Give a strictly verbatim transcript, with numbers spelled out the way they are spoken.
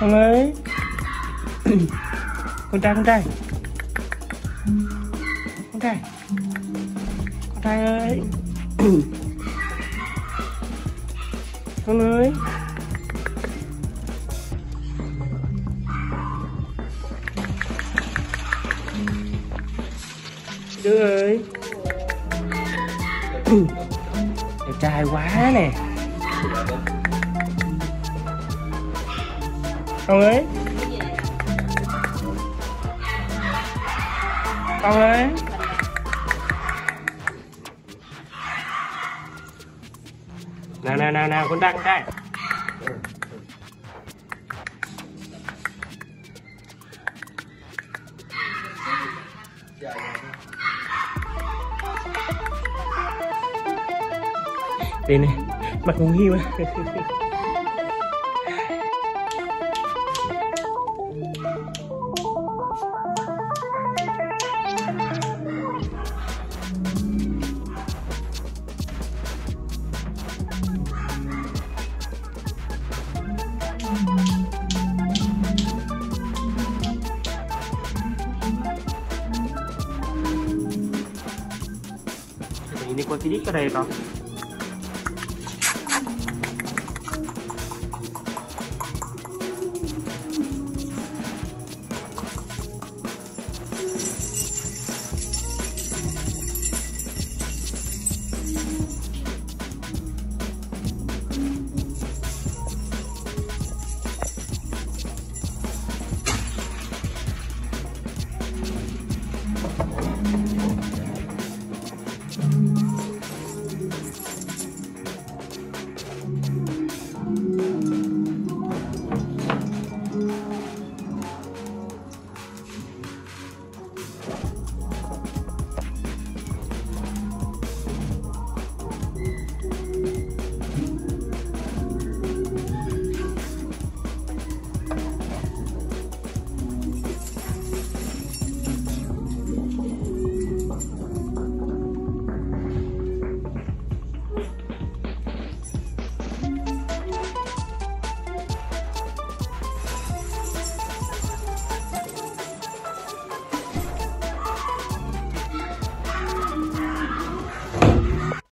Con ơi, con trai, con trai, con trai, con trai ơi, con ơi, đứa ơi, đẹp trai quá nè. Con ơi, con ơi, nào nào nào nào con đang đây, đi này, mặt cũng hiu. Ini kau tidur ke daerah?